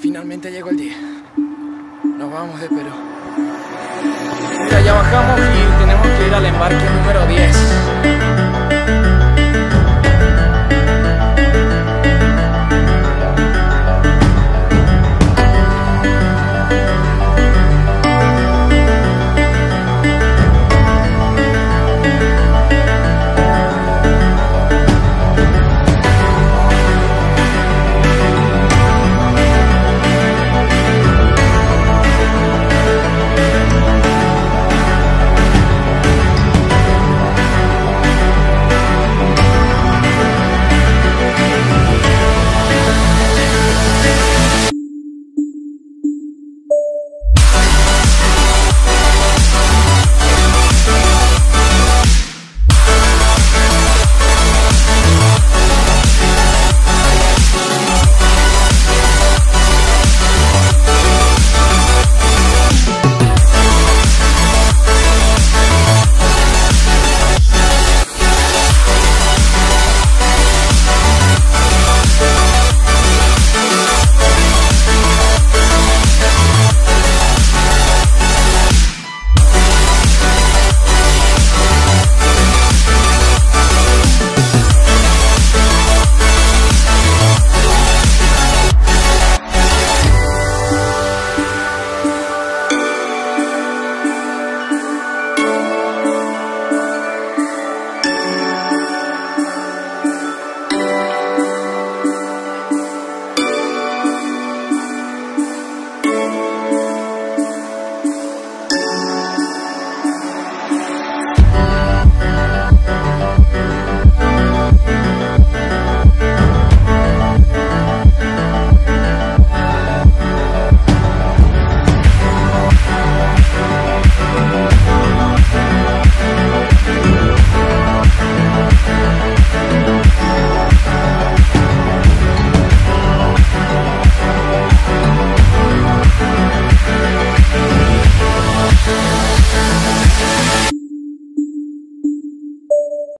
Finalmente llegó el día. Nos vamos de Perú. Ya bajamos y tenemos que ir al embarque número 10.